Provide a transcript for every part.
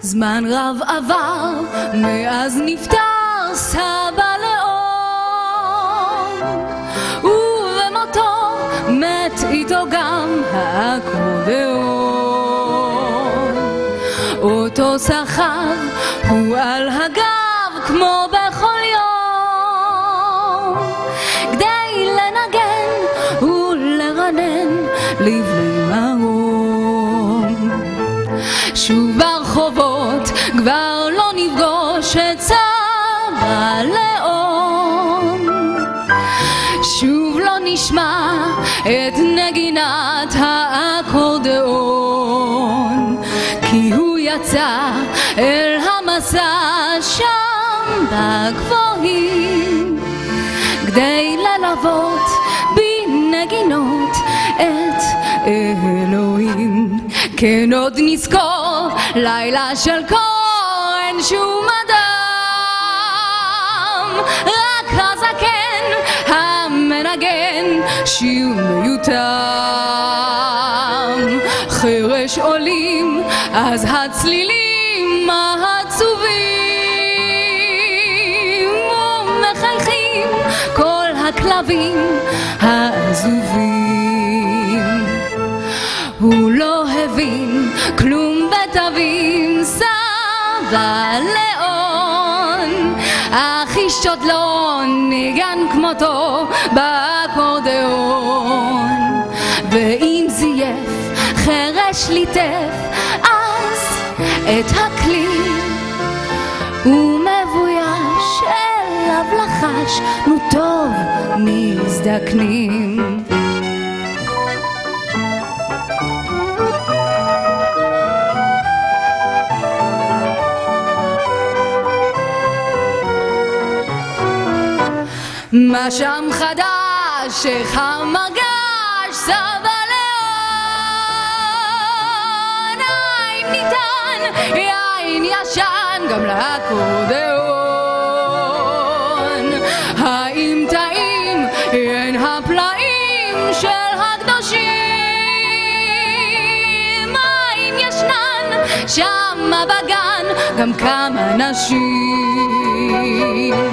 זמן רב עבר, מאז נפטר סבא לאון, ובמותו מת איתו גם האקורדיאון. אותו סחב הוא על הגב כמו בכל יום, כדי לנגן ולרנן לבלי מרום. שוב ברחובות כבר לא נפגוש את סבא לאון, שוב לא נשמע את נגינת האקורדיאון, כי הוא יצא אל המסע שם בגבוהים, כדי ללוות בנגינות את אלוהים. כן עוד נזכור לילה של כהן שום אדם, רק הזקן המנגן שיר מיותם. חרש עולים אז הצלילים העצובים, ומחייכים כל הכלבים העזובים. הוא לא הבין כלום בתווים סבא לאון, אך איש עוד לא ניגן כמותו באקורדיאון. ואם זייף חרש ליטף אז את הכלי, ומבויש אליו לחש, נו טוב נזדקנים. מה שם חדש, איך המרגש סבא לאון? האם ניתן יין ישן גם לאקורדיאון? האם טעים הן הפלאים של הקדושים? האם ישנן שמה בגן גם כמה נשים?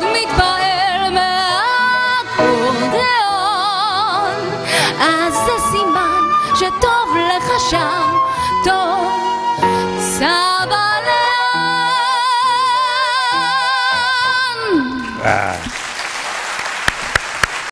מתפעל מהאקורדיאון, אז זה סימן שטוב לך שם, טוב סבא לאון.